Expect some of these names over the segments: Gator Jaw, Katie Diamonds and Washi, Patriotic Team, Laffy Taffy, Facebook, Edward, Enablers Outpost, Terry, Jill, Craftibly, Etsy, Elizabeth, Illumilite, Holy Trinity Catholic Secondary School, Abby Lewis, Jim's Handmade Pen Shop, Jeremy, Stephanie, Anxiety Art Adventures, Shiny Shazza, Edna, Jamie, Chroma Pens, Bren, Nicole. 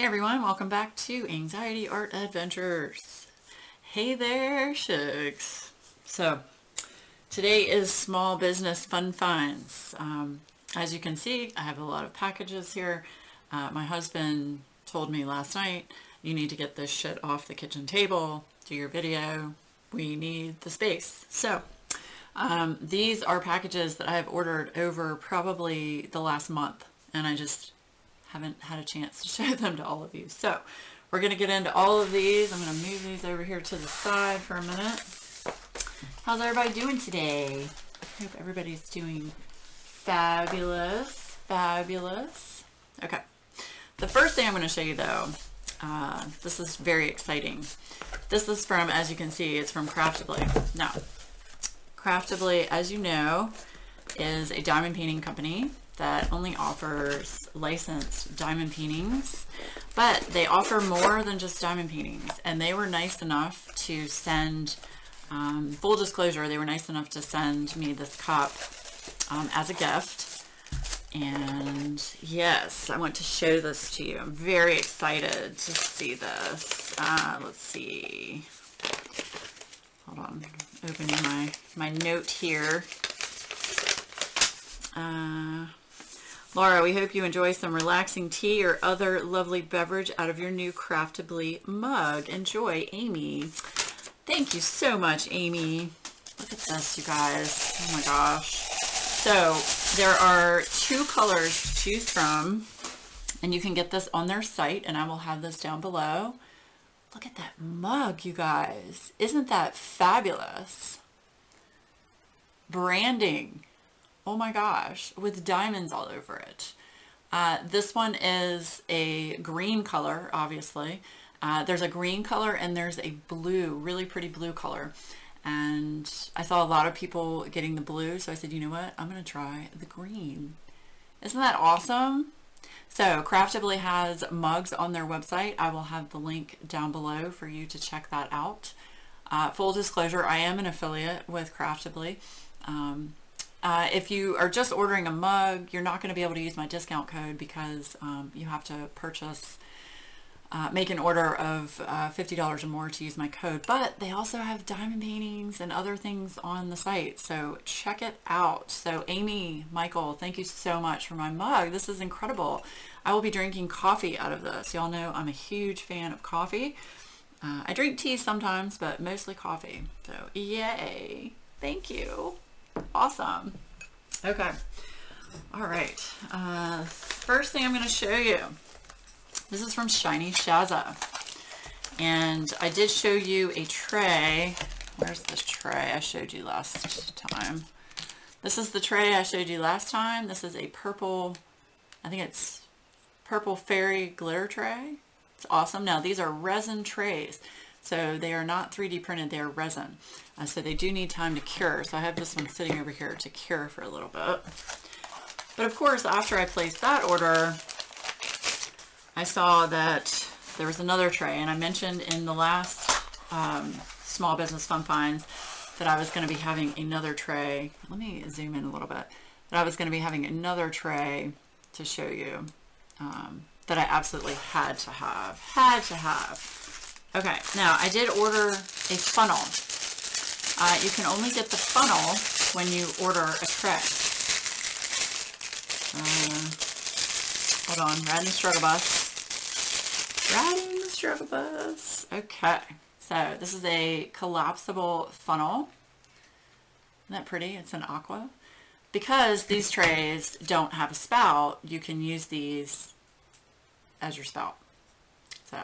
Hey everyone, welcome back to Anxiety Art Adventures. Hey there, shucks. So today is small business fun finds. As you can see, I have a lot of packages here. My husband told me last night, you need to get this shit off the kitchen table, do your video, we need the space. So these are packages that I have ordered over probably the last month, and I just haven't had a chance to show them to all of you. So we're gonna get into all of these. I'm gonna move these over here to the side for a minute. How's everybody doing today? I hope everybody's doing fabulous, fabulous. Okay, the first thing I'm gonna show you though, this is very exciting. This is from, as you can see, it's from Craftibly. Now, Craftibly, as you know, is a diamond painting company that only offers licensed diamond paintings, but they offer more than just diamond paintings. And they were nice enough to send, full disclosure, they were nice enough to send me this cup as a gift. And yes, I want to show this to you. I'm very excited to see this. Let's see. Hold on, I'm opening my note here. Laura, we hope you enjoy some relaxing tea or other lovely beverage out of your new Craftibly mug. Enjoy, Amy. Thank you so much, Amy. Look at this, you guys. Oh my gosh. So there are two colors to choose from, and you can get this on their site, and I will have this down below. Look at that mug, you guys. Isn't that fabulous? Branding. Oh my gosh, with diamonds all over it. This one is a green color, obviously. There's a green color and there's a blue, really pretty blue color. And I saw a lot of people getting the blue, so I said, you know what, I'm gonna try the green. Isn't that awesome? So Craftibly has mugs on their website. I will have the link down below for you to check that out. Full disclosure, I am an affiliate with Craftibly. If you are just ordering a mug, you're not going to be able to use my discount code because you have to purchase, make an order of $50 or more to use my code. But they also have diamond paintings and other things on the site, so check it out. So Amy, Michael, thank you so much for my mug. This is incredible. I will be drinking coffee out of this. Y'all know I'm a huge fan of coffee. I drink tea sometimes, but mostly coffee. So yay. Thank you. Awesome. Okay. All right. First thing I'm going to show you, this is from Shiny Shazza. And I did show you a tray. Where's the tray I showed you last time? This is the tray I showed you last time. This is a purple, I think it's purple fairy glitter tray. It's awesome. Now these are resin trays. So they are not 3D printed, they are resin. So they do need time to cure. So I have this one sitting over here to cure for a little bit. But of course, after I placed that order, I saw that there was another tray. And I mentioned in the last Small Business Fun Finds that I was going to be having another tray. Let me zoom in a little bit. That I was going to be having another tray to show you that I absolutely had to have. Had to have. Okay, now I did order a funnel. You can only get the funnel when you order a tray. Hold on, riding the struggle bus. Riding the struggle bus. Okay, so this is a collapsible funnel. Isn't that pretty? It's an aqua. Because these trays don't have a spout, you can use these as your spout. So,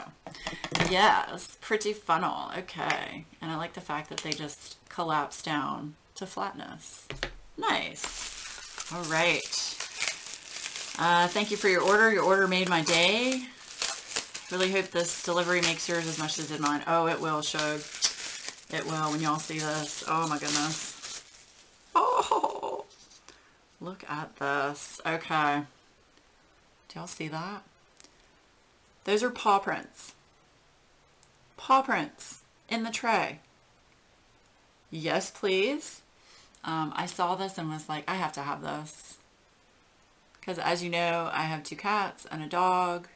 yes, pretty funnel. Okay. And I like the fact that they just collapse down to flatness. Nice. All right. Thank you for your order. Your order made my day. Really hope this delivery makes yours as much as it did mine. Oh, it will, Shug. It will when y'all see this. Oh, my goodness. Oh, look at this. Okay. Do y'all see that? Those are paw prints. Paw prints in the tray. Yes, please. I saw this and was like, I have to have this. Because as you know, I have two cats and a dog.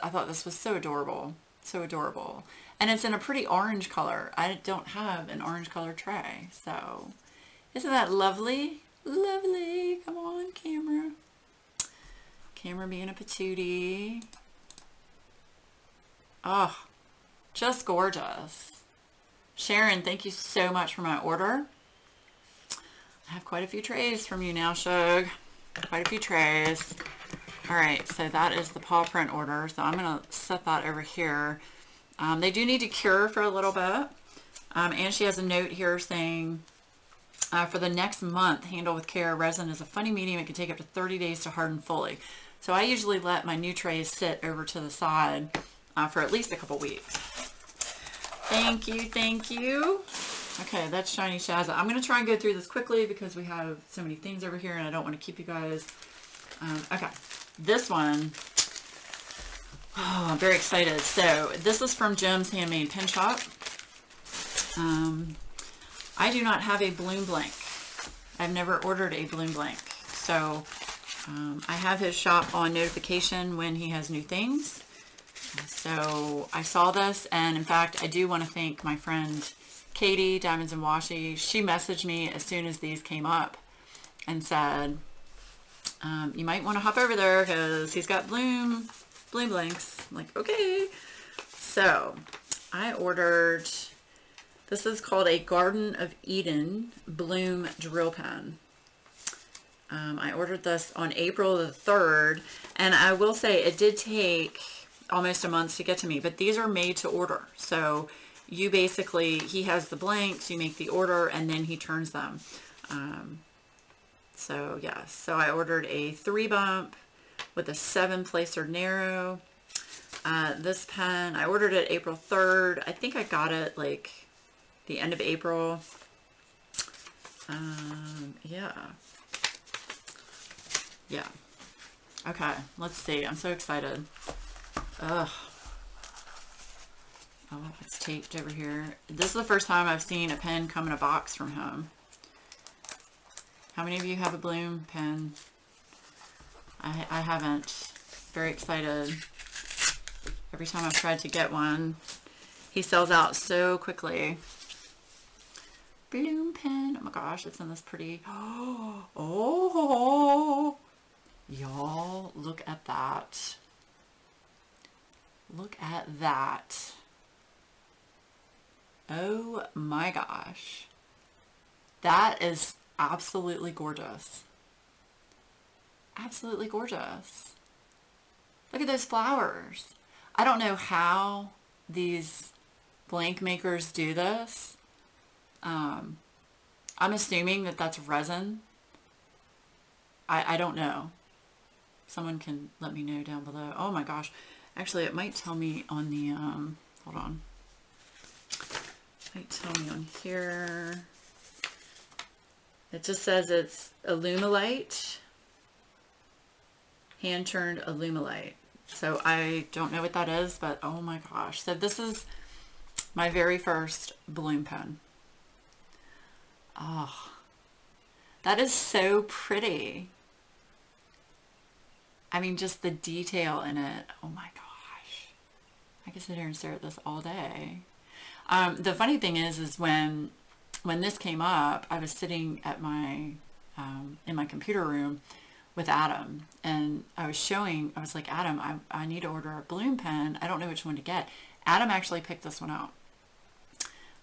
I thought this was so adorable. So adorable. And it's in a pretty orange color. I don't have an orange color tray. So isn't that lovely? Lovely. Come on, camera. Camera being a patootie. Oh, just gorgeous. Sharon, thank you so much for my order. I have quite a few trays from you now, Shug. Quite a few trays. All right, so that is the paw print order. So I'm going to set that over here. They do need to cure for a little bit. And she has a note here saying, for the next month, handle with care. Resin is a funny medium. It can take up to 30 days to harden fully. So I usually let my new trays sit over to the side for at least a couple weeks. Thank you, thank you. Okay, that's Shiny Shazza. I'm going to try and go through this quickly because we have so many things over here and I don't want to keep you guys. Okay, this one, oh, I'm very excited. So this is from Jim's Handmade Pen Shop. I do not have a Bloom Blank. I've never ordered a Bloom Blank. So I have his shop on notification when he has new things. So I saw this, and in fact, I do want to thank my friend Katie Diamonds and Washi. She messaged me as soon as these came up and said, you might want to hop over there because he's got bloom blanks. I'm like, okay. So I ordered, this is called a Garden of Eden Bloom Drill Pen. I ordered this on April the 3rd, and I will say it did take almost a month to get to me, but these are made to order. So you basically, he has the blanks, you make the order, and then he turns them. So yes, so I ordered a 3-bump with a 7-placer narrow. This pen, I ordered it April 3rd. I think I got it like the end of April. Yeah. Okay, let's see. I'm so excited. Ugh. Oh, it's taped over here. This is the first time I've seen a pen come in a box from him. How many of you have a Bloom pen? I haven't. Very excited. Every time I've tried to get one, he sells out so quickly. Bloom pen. Oh my gosh, it's in this pretty. Oh, y'all, look at that. Look at that. Oh my gosh. That is absolutely gorgeous. Absolutely gorgeous. Look at those flowers. I don't know how these blank makers do this. I'm assuming that that's resin. I don't know. Someone can let me know down below. Oh my gosh. Actually, it might tell me on the, hold on. It might tell me on here. It just says it's Illumilite, hand-turned Illumilite. So I don't know what that is, but oh my gosh. So this is my very first Bloom pen. Oh, that is so pretty. I mean, just the detail in it. Oh my gosh. I could sit here and stare at this all day. The funny thing is when this came up, I was sitting at my, in my computer room with Adam, and I was like, Adam, I need to order a Bloom pen. I don't know which one to get. Adam actually picked this one out.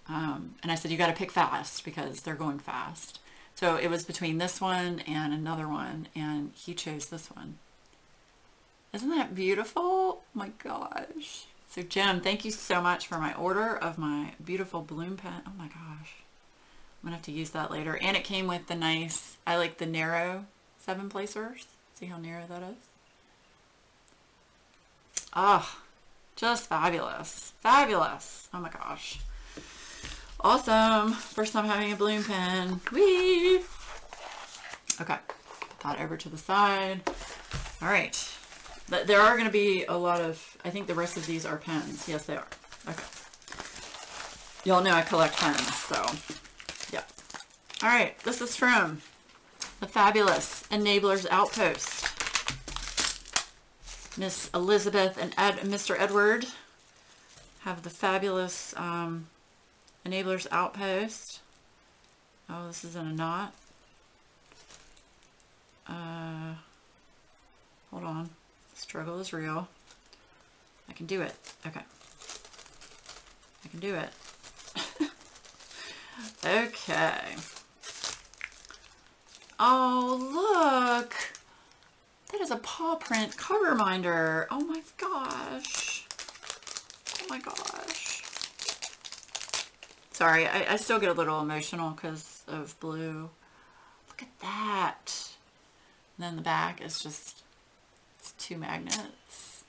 And I said, you got to pick fast because they're going fast. So it was between this one and another one, and he chose this one. Isn't that beautiful? My gosh. So Jim, thank you so much for my order of my beautiful Bloom pen. Oh my gosh. I'm gonna have to use that later. And it came with the nice, I like the narrow 7-placers. See how narrow that is? Oh, just fabulous. Fabulous. Oh my gosh. Awesome. First time having a Bloom pen. Whee! Okay, put that over to the side. All right. But there are going to be a lot of, I think the rest of these are pens. Yes, they are. Okay. Y'all know I collect pens, so, yeah. All right, this is from the fabulous Enablers Outpost. Miss Elizabeth and Mr. Edward have the fabulous Enablers Outpost. Oh, this is in a knot. Hold on. Struggle is real. I can do it. Okay. I can do it. Okay. Oh, look. That is a paw print card reminder. Oh my gosh. Oh my gosh. Sorry, I still get a little emotional because of blue. Look at that. And then the back is just, it's two magnets.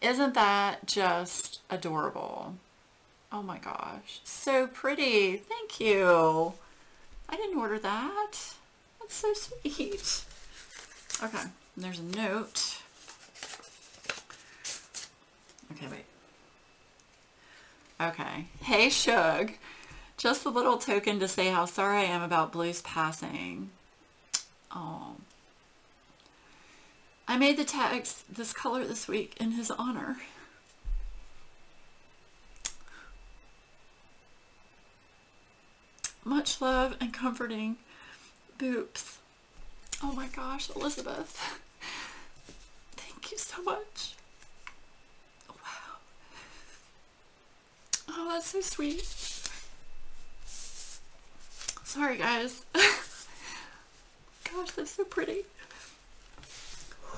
Isn't that just adorable? Oh my gosh, so pretty. Thank you. I didn't order that. That's so sweet. Okay, and there's a note. Okay, wait. Okay. Hey, Shug. Just a little token to say how sorry I am about Blue's passing. Oh. I made the tags this color this week in his honor. Much love and comforting boops. Oh my gosh, Elizabeth. Thank you so much. Wow. Oh, that's so sweet. Sorry, guys. Gosh, that's so pretty.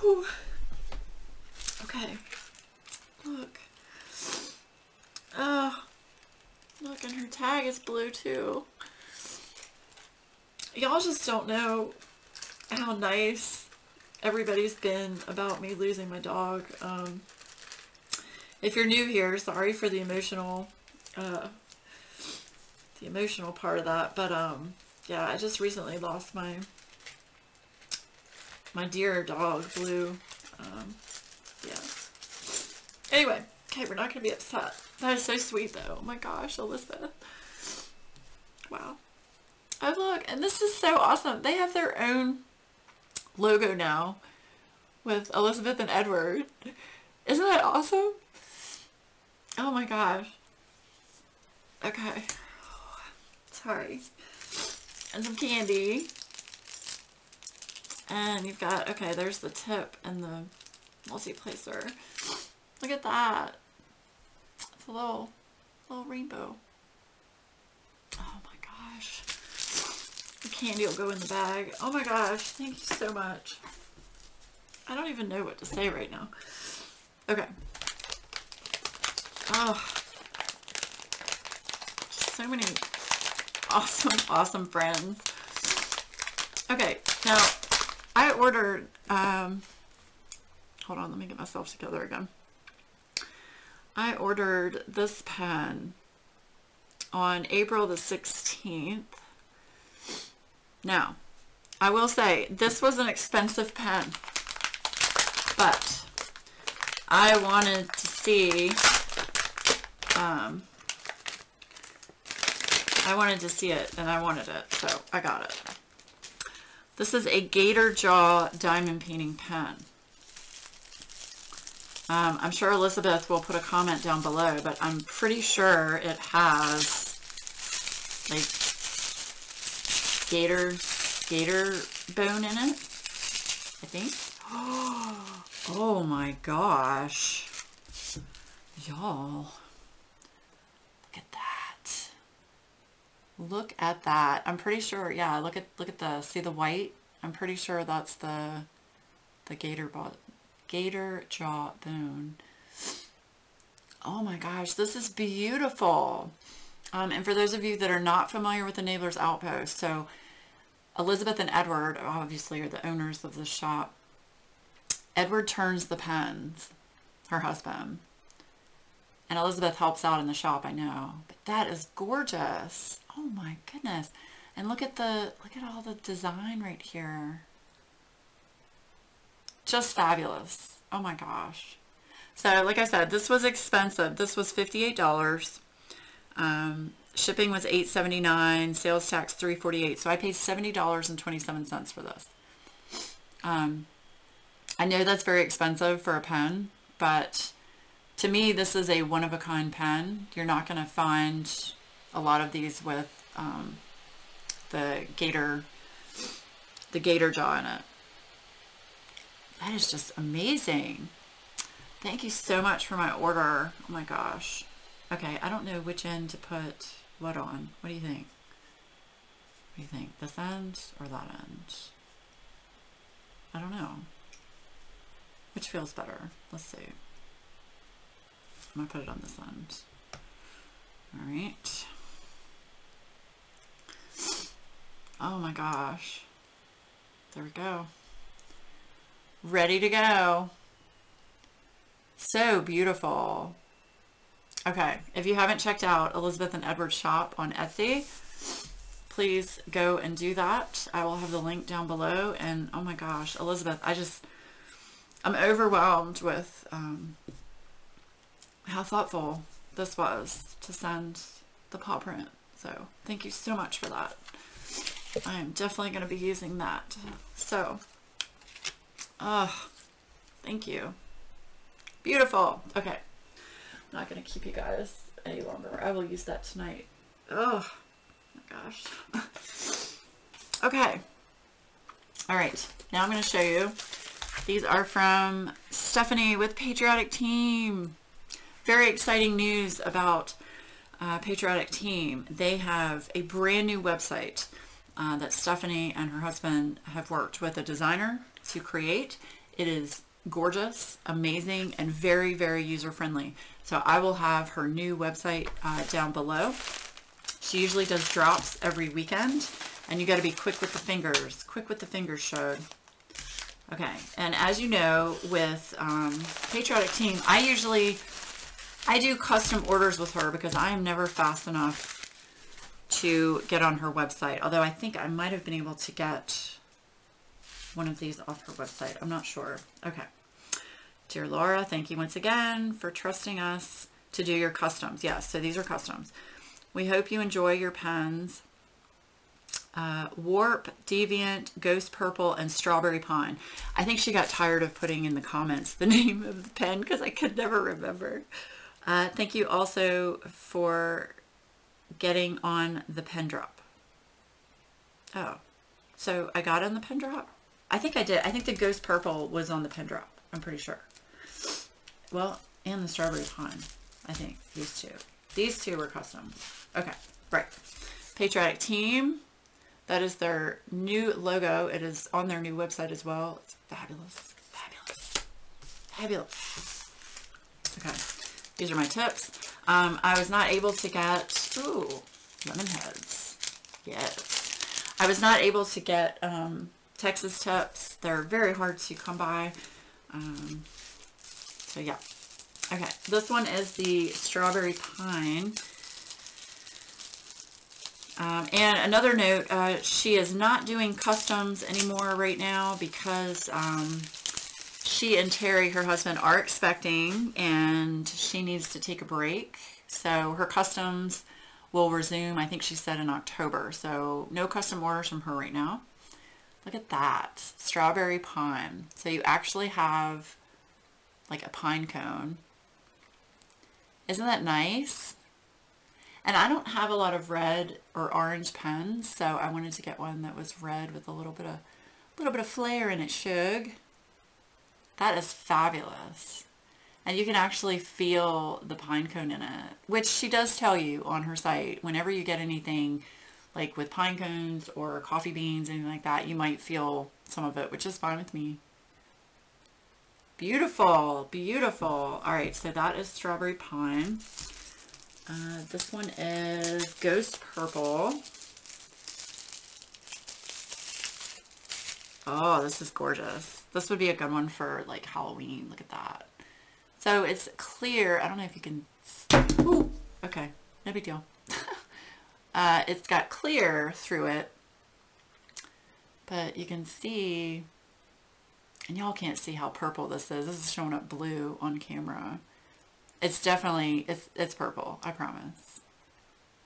Whew. Okay. Look. Oh. Look, and her tag is blue, too. Y'all just don't know how nice everybody's been about me losing my dog. If you're new here, sorry for the emotional part of that. But yeah, I just recently lost my dear dog, Blue. Yeah. Anyway, okay, we're not gonna be upset. That is so sweet, though. Oh my gosh, Elizabeth. Wow. Oh, look, and this is so awesome. They have their own logo now with Elizabeth and Edward. Isn't that awesome? Oh my gosh. Okay. Sorry. And some candy. And you've got, okay, there's the tip and the multi-placer. Look at that. It's a little rainbow. Oh my gosh. The candy will go in the bag. Oh my gosh, thank you so much. I don't even know what to say right now. Okay. Oh. So many awesome, awesome friends. Okay, now I ordered, hold on, let me get myself together again. I ordered this pen on April the 16th. Now, I will say, this was an expensive pen, but I wanted to see, it, and I wanted it, so I got it. This is a Gator Jaw diamond painting pen. I'm sure Elizabeth will put a comment down below, but I'm pretty sure it has, like, gator bone in it, I think. Oh my gosh. Y'all. Look at that. Look at that. I'm pretty sure, yeah, look at the, see the white? I'm pretty sure that's the Gator Jaw bone. Oh my gosh, this is beautiful. And for those of you that are not familiar with Enablers Outpost, so Elizabeth and Edward obviously are the owners of the shop. Edward turns the pens, her husband, and Elizabeth helps out in the shop, I know. But that is gorgeous. Oh my goodness. And look at all the design right here. Just fabulous. Oh my gosh. So like I said, this was expensive. This was $58. Shipping was $8.79, sales tax $3.48. So I paid $70.27 for this. I know that's very expensive for a pen, but to me, this is a one-of-a-kind pen. You're not going to find a lot of these with the gator jaw in it. That is just amazing. Thank you so much for my order. Oh my gosh. Okay, I don't know which end to put what on. What do you think? What do you think? This end or that end? I don't know. Which feels better? Let's see. I'm gonna put it on this end. All right. Oh my gosh. There we go. Ready to go. So beautiful. Okay, if you haven't checked out Elizabeth and Edward's shop on Etsy, please go and do that. I will have the link down below. And oh my gosh, Elizabeth, I'm overwhelmed with how thoughtful this was to send the paw print. So thank you so much for that. I am definitely going to be using that. So, thank you. Beautiful. Okay. I'm not going to keep you guys any longer. I will use that tonight. Oh my gosh. Okay. All right. Now I'm going to show you. These are from Stephanie with Patriotic Team. Very exciting news about Patriotic Team. They have a brand new website that Stephanie and her husband have worked with a designer to create. It is gorgeous, amazing, and very, very user-friendly. So I will have her new website down below. She usually does drops every weekend, and you got to be quick with the fingers. Quick with the fingers, Shug. Okay, and as you know, with Patriotic Team, I do custom orders with her because I am never fast enough to get on her website. Although I think I might have been able to get one of these off her website. I'm not sure. Okay. Dear Laura, thank you once again for trusting us to do your customs. Yes, so these are customs. We hope you enjoy your pens. Warp, Deviant, Ghost Purple, and Strawberry Pine. I think she got tired of putting in the comments the name of the pen because I could never remember. Thank you also for getting on the pen drop. Oh, so I got on the pen drop? I think I did. I think the Ghost Purple was on the pen drop. I'm pretty sure. Well, and the Strawberry Pine. I think these two. These two were custom. Okay, right. Patriotic Team. That is their new logo. It is on their new website as well. It's fabulous. Fabulous. Fabulous. Okay. These are my tips. I was not able to get, ooh, lemon heads. Yes. I was not able to get Texas tips. They're very hard to come by. So yeah. Okay. This one is the Strawberry Pine. And another note, she is not doing customs anymore right now because she and Terry, her husband, are expecting and she needs to take a break. So her customs will resume, I think she said, in October. So no custom orders from her right now. Look at that. Strawberry Pine. So you actually have like a pine cone. Isn't that nice? And I don't have a lot of red or orange pens, so I wanted to get one that was red with a little bit of flair in it, Shug. That is fabulous. And you can actually feel the pine cone in it, which she does tell you on her site. Whenever you get anything like with pine cones or coffee beans, anything like that, you might feel some of it, which is fine with me. Beautiful, beautiful. All right, so that is Strawberry Pine. This one is Ghost Purple. Oh, this is gorgeous. This would be a good one for like Halloween. Look at that. So it's clear. I don't know if you can. Ooh, okay. No big deal. It's got clear through it, but you can see, and y'all can't see how purple this is. This is showing up blue on camera. It's definitely, it's purple, I promise.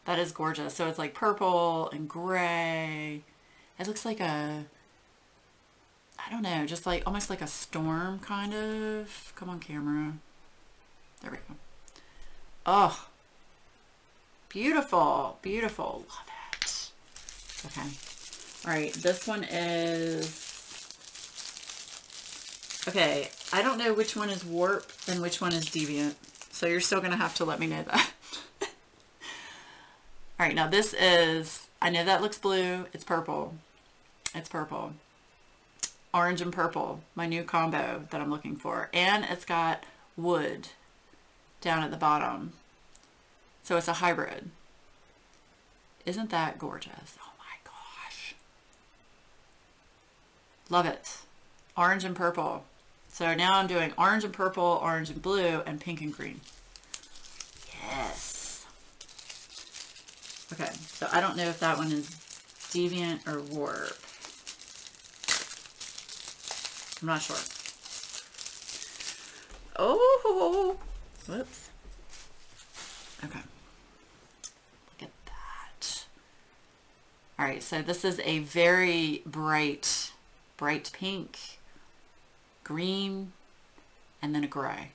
That is gorgeous. So it's like purple and gray. It looks like a, I I don't know, just like almost like a storm kind of. Come on camera. There we go. Oh, beautiful, beautiful. Love it. Okay. All right. This one is, okay, I don't know which one is warp and which one is deviant. So you're still going to have to let me know that. All right. Now this is, I know that looks blue. It's purple. It's purple. Orange and purple, my new combo that I'm looking for. And it's got wood down at the bottom. So it's a hybrid. Isn't that gorgeous? Oh my gosh. Love it. Orange and purple. So now I'm doing orange and purple, orange and blue, and pink and green. Yes. Okay, so I don't know if that one is deviant or warp. I'm not sure. Oh, whoops. Okay. Look at that. All right, so this is a very bright, bright pink, green, and then a gray.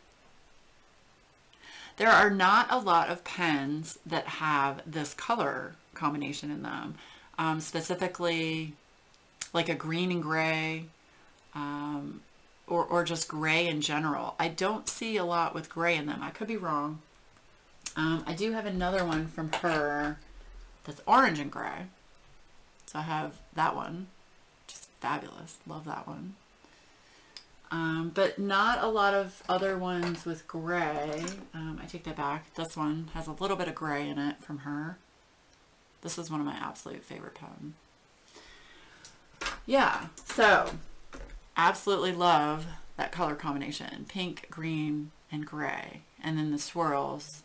There are not a lot of pens that have this color combination in them, specifically like a green and gray, or just gray in general. I don't see a lot with gray in them. I could be wrong. I do have another one from her that's orange and gray. So I have that one, just fabulous. Love that one. But not a lot of other ones with gray. I take that back. This one has a little bit of gray in it from her. This is one of my absolute favorite pens. Yeah, so absolutely love that color combination. Pink, green, and gray. And then the swirls.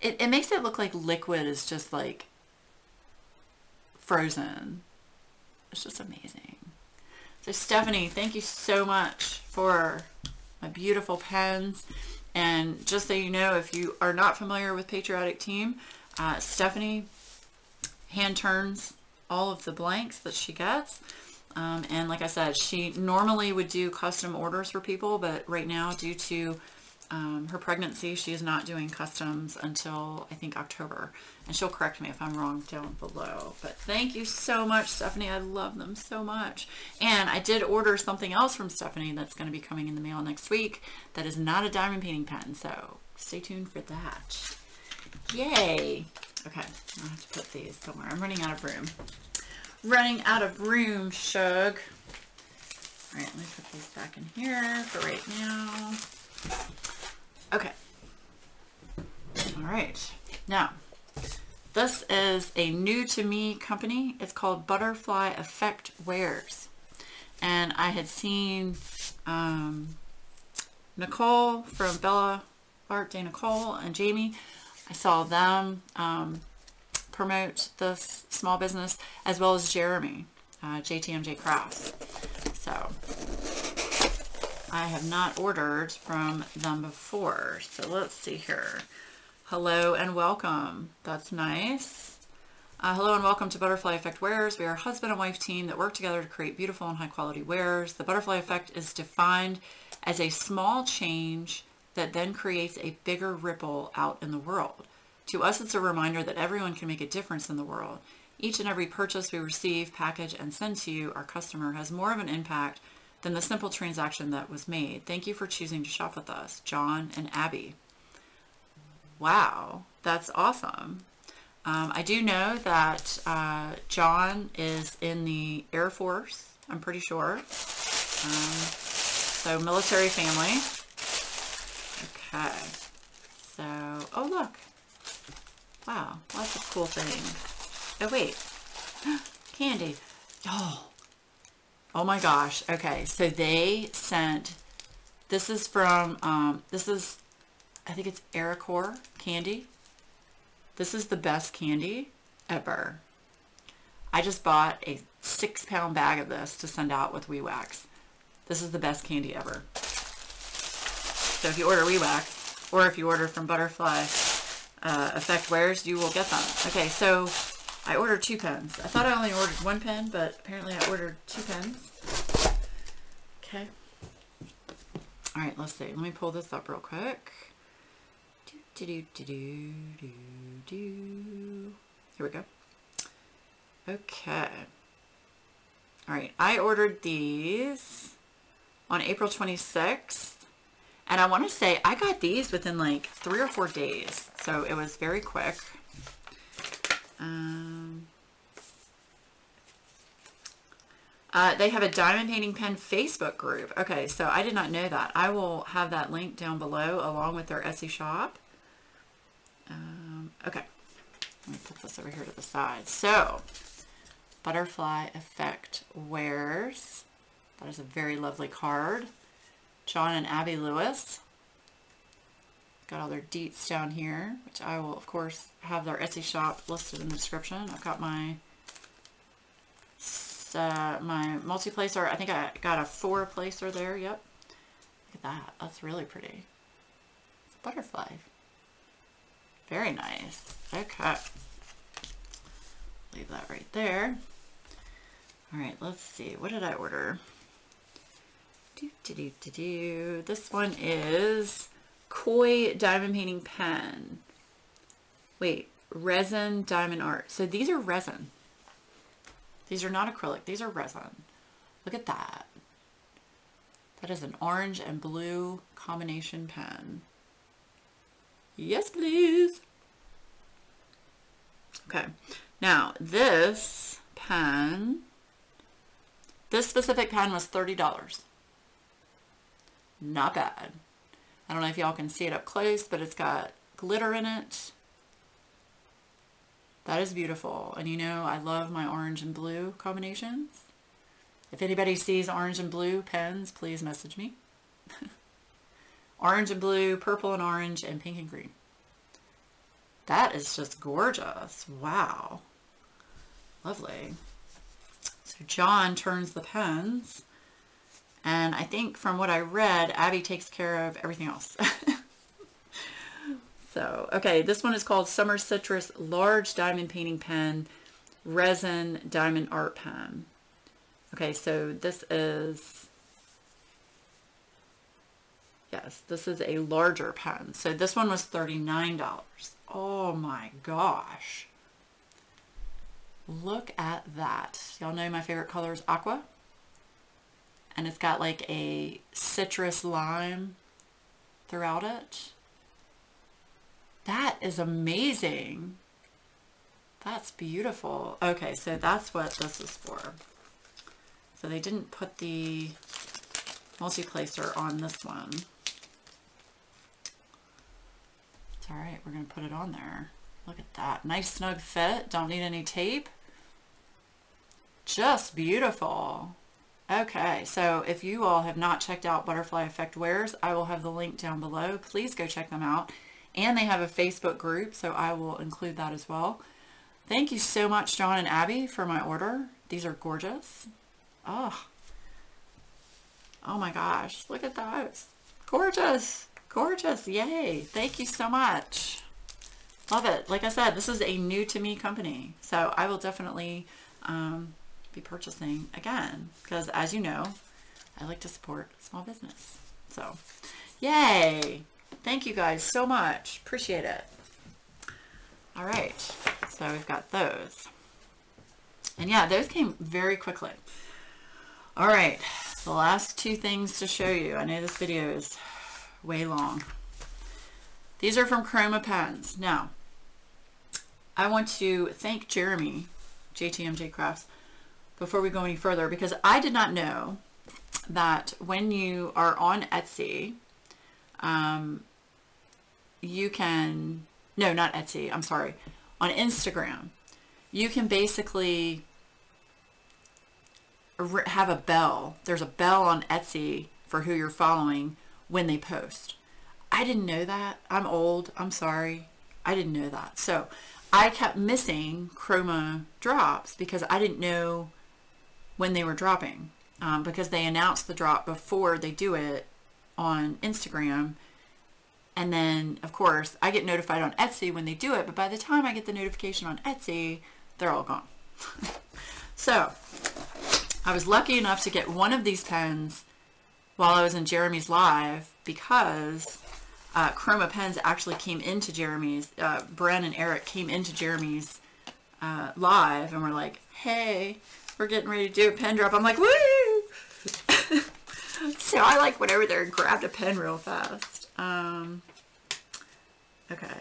It makes it look like liquid is just like frozen. It's just amazing. So Stephanie, thank you so much for my beautiful pens. And just so you know, if you are not familiar with Patriotic Team, Stephanie hand turns all of the blanks that she gets. And like I said, she normally would do custom orders for people, but right now due to her pregnancy, she is not doing customs until I think October. And she'll correct me if I'm wrong down below. But thank you so much, Stephanie. I love them so much. And I did order something else from Stephanie that's going to be coming in the mail next week that is not a diamond painting pen. So stay tuned for that. Yay. Okay, I'll have to put these somewhere. I'm running out of room. Running out of room, Shug. All right, let me put these back in here for right now. Okay. All right. Now, this is a new to me company. It's called Butterfly Effect Wares. And I had seen Nicole from Bella Art De Nicole and Jamie. I saw them promote this small business, as well as Jeremy, JTMJ Crafts. So I have not ordered from them before. So let's see here. Hello and welcome. That's nice. Hello and welcome to Butterfly Effect Wares. We are a husband and wife team that work together to create beautiful and high quality wares. The butterfly effect is defined as a small change that then creates a bigger ripple out in the world. To us, it's a reminder that everyone can make a difference in the world. Each and every purchase we receive, package, and send to you, our customer, has more of an impact than the simple transaction that was made. Thank you for choosing to shop with us, John and Abby. Wow, that's awesome. I do know that John is in the Air Force, I'm pretty sure. So military family. Okay, so, oh look. Wow, lots of cool things. Oh wait, candy. Oh. Oh my gosh. Okay. So they sent, this is from, this is, I think it's Eric candy. This is the best candy ever. I just bought a 6-pound bag of this to send out with WeeWax. This is the best candy ever. So if you order WeeWax, or if you order from Butterfly Effect Wares, you will get them. Okay. So I ordered 2 pens. I thought I only ordered 1 pen, but apparently I ordered 2 pens. Okay. All right, let's see. Let me pull this up real quick. Here we go. Okay. All right, I ordered these on April 26th. And I want to say I got these within like 3 or 4 days. So it was very quick. They have a diamond painting pen Facebook group. Okay, so I did not know that. I will have that link down below along with their Etsy shop. Okay, let me put this over here to the side. So, Butterfly Effect Wares. That is a very lovely card. John and Abby Lewis. Got all their deets down here, which I will, of course, have their Etsy shop listed in the description. I've got my... my multi-placer. I think I got a 4-placer there. Yep. Look at that. That's really pretty. It's a butterfly. Very nice. Okay. Leave that right there. All right. Let's see. What did I order? This one is Koi Diamond Painting Pen. Wait. Resin Diamond Art. So these are resin. These are not acrylic. These are resin. Look at that. That is an orange and blue combination pen. Yes, please. Okay. Now, this pen, this specific pen was $30. Not bad. I don't know if y'all can see it up close, but it's got glitter in it. That is beautiful. And you know, I love my orange and blue combinations. If anybody sees orange and blue pens, please message me. Orange and blue, purple and orange, and pink and green. That is just gorgeous. Wow. Lovely. So John turns the pens. And I think from what I read, Abby takes care of everything else. So, okay, this one is called Summer Citrus Large Diamond Painting Pen, Resin Diamond Art Pen. Okay, so this is, yes, this is a larger pen. So this one was $39. Oh my gosh. Look at that. Y'all know my favorite color is aqua. And it's got like a citrus lime throughout it. That is amazing. That's beautiful. Okay, so that's what this is for. So they didn't put the multiplacer on this one. It's all right. We're going to put it on there. Look at that. Nice snug fit. Don't need any tape. Just beautiful. Okay, so if you all have not checked out Butterfly Effect Wares, I will have the link down below. Please go check them out. And they have a Facebook group, so I will include that as well. Thank you so much, John and Abby, for my order. These are gorgeous. Oh, oh my gosh. Look at those. Gorgeous. Gorgeous. Yay. Thank you so much. Love it. Like I said, this is a new to me company, so I will definitely be purchasing again because, as you know, I like to support small business. So, yay. Thank you guys so much. Appreciate it. All right. So we've got those. And yeah, those came very quickly. All right. The last two things to show you. I know this video is way long. These are from Chroma Pens. Now, I want to thank Jeremy, JTMJ Crafts, before we go any further, because I did not know that when you are on Etsy, you can, no, not Etsy, I'm sorry, on Instagram, you can basically have a bell. There's a bell on Etsy for who you're following when they post. I didn't know that. I'm old. I'm sorry. I didn't know that. So I kept missing Chroma drops because I didn't know when they were dropping, because they announced the drop before they do it on Instagram, and then of course I get notified on Etsy when they do it, but by the time I get the notification on Etsy, they're all gone. So I was lucky enough to get one of these pens while I was in Jeremy's live, because Chroma Pens actually came into Jeremy's, Bren and Eric came into Jeremy's live and were like, hey, we're getting ready to do a pen drop. I'm like, woo! So I like went over there and grabbed a pen real fast. Okay.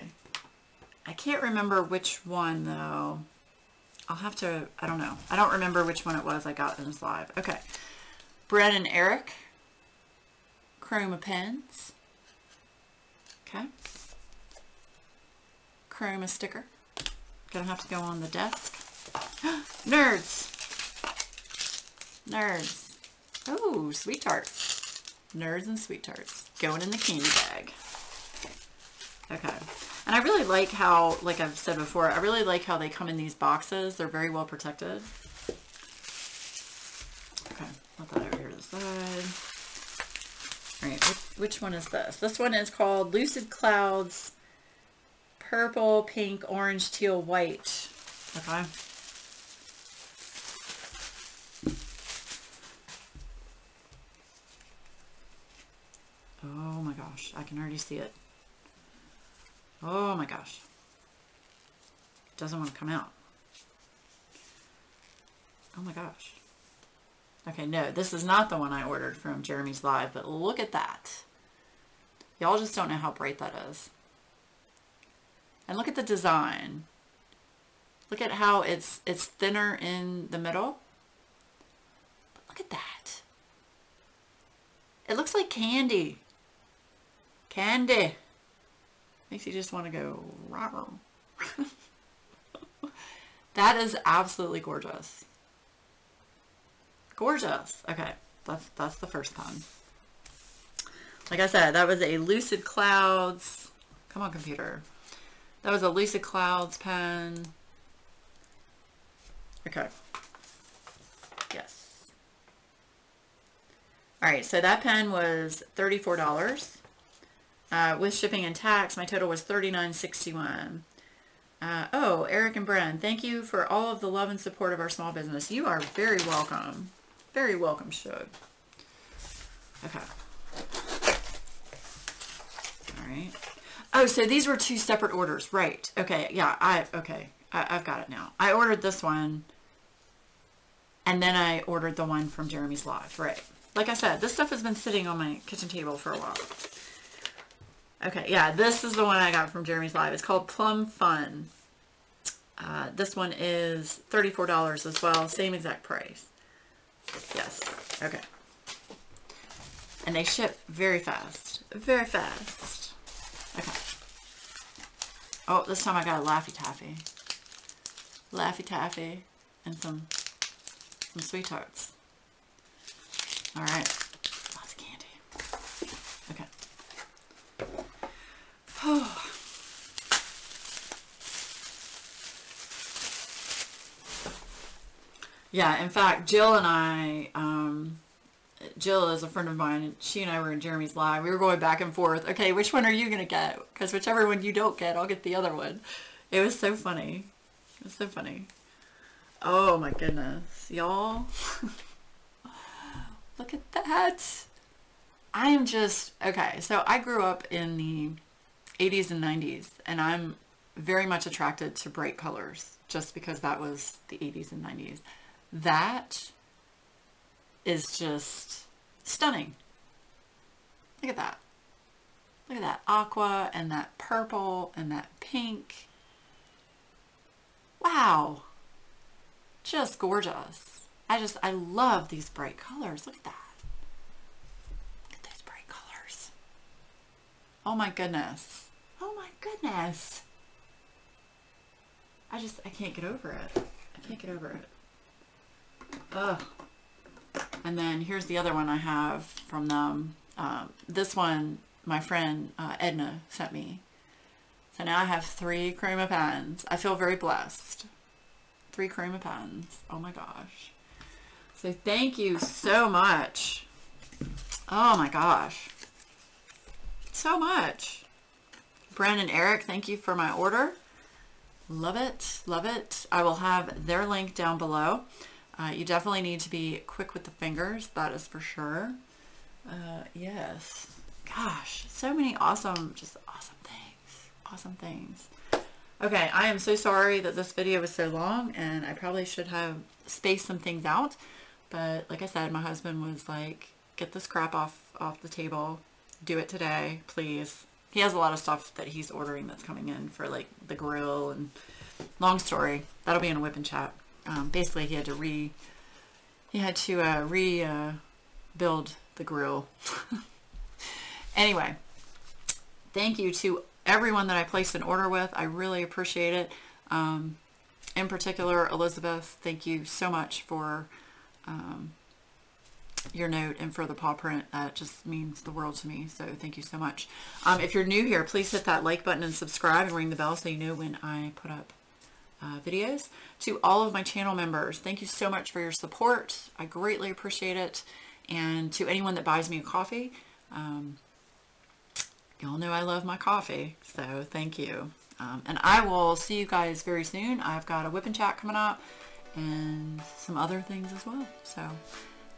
I can't remember which one, though. I'll have to, I don't know. I don't remember which one it was I got in this live. Okay. Bren and Eric. Chroma Pens. Okay. Chroma sticker. Gonna have to go on the desk. Nerds. Nerds. Oh, sweet tarts. Nerds and sweet tarts. Going in the candy bag. Okay. And I really like how, like I've said before, I really like how they come in these boxes. They're very well protected. Okay. Put that over here to the side. All right. Which one is this? This one is called Lucid Clouds Purple, Pink, Orange, Teal, White. Okay. Oh my gosh, I can already see it. Oh my gosh. It doesn't want to come out. Oh my gosh. Okay, no, this is not the one I ordered from Jeremy's live, but look at that. Y'all just don't know how bright that is. And look at the design. Look at how it's thinner in the middle. But look at that. It looks like candy. Candy. Makes you just want to go, rawr. That is absolutely gorgeous. Gorgeous. Okay, that's the first pun. Like I said, that was a Lucid Clouds. Come on, computer. That was a Lucid Clouds pen. Okay. Yes. All right, so that pen was $34. With shipping and tax, my total was $39.61. Oh, Eric and Bren, thank you for all of the love and support of our small business. You are very welcome. Very welcome, Shug. Okay. All right. Oh, so these were two separate orders. Right. Okay. Yeah, I've got it now. I ordered this one, and then I ordered the one from Jeremy's Live. Right. Like I said, this stuff has been sitting on my kitchen table for a while. Okay, yeah, this is the one I got from Jeremy's Live. It's called Plum Fun. This one is $34 as well, same exact price. Yes, okay. And they ship very fast, very fast. Okay. Oh, this time I got a Laffy Taffy. Laffy Taffy and some Sweet Tarts. All right. Oh. Yeah, in fact, Jill and I, Jill is a friend of mine, and she and I were in Jeremy's live. We were going back and forth. Okay, which one are you going to get? Because whichever one you don't get, I'll get the other one. It was so funny. It was so funny. Oh, my goodness. Y'all. Look at that. I am just, okay, so I grew up in the 80s and 90s, and I'm very much attracted to bright colors just because that was the 80s and 90s. That is just stunning. Look at that. Look at that aqua and that purple and that pink. Wow. Just gorgeous. I love these bright colors. Look at that. Look at those bright colors. Oh my goodness. Oh my goodness. I can't get over it. I can't get over it. Ugh. And then here's the other one I have from them. This one, my friend Edna sent me. So now I have three Chroma Pens. I feel very blessed. Three Chroma Pens. Oh my gosh. So thank you so much. Oh my gosh. So much. Bren and Eric, thank you for my order. Love it, love it. I will have their link down below. You definitely need to be quick with the fingers, that is for sure. Yes. Gosh, so many awesome, just awesome things. Awesome things. Okay, I am so sorry that this video was so long, and I probably should have spaced some things out. But like I said, my husband was like, get this crap off the table. Do it today, please. He has a lot of stuff that he's ordering that's coming in for like the grill, and long story. That'll be in a whip and chat. Basically, he had to build the grill. Anyway, thank you to everyone that I placed an order with. I really appreciate it. In particular, Elizabeth, thank you so much for your note and for the paw print. That just means the world to me, so thank you so much. If you're new here, please hit that like button and subscribe and ring the bell so you know when I put up videos. To all of my channel members, thank you so much for your support. I greatly appreciate it. And to anyone that buys me a coffee, y'all know I love my coffee, so thank you. And I will see you guys very soon. I've got a whip and chat coming up and some other things as well. So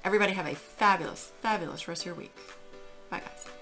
everybody have a fabulous, fabulous rest of your week. Bye, guys.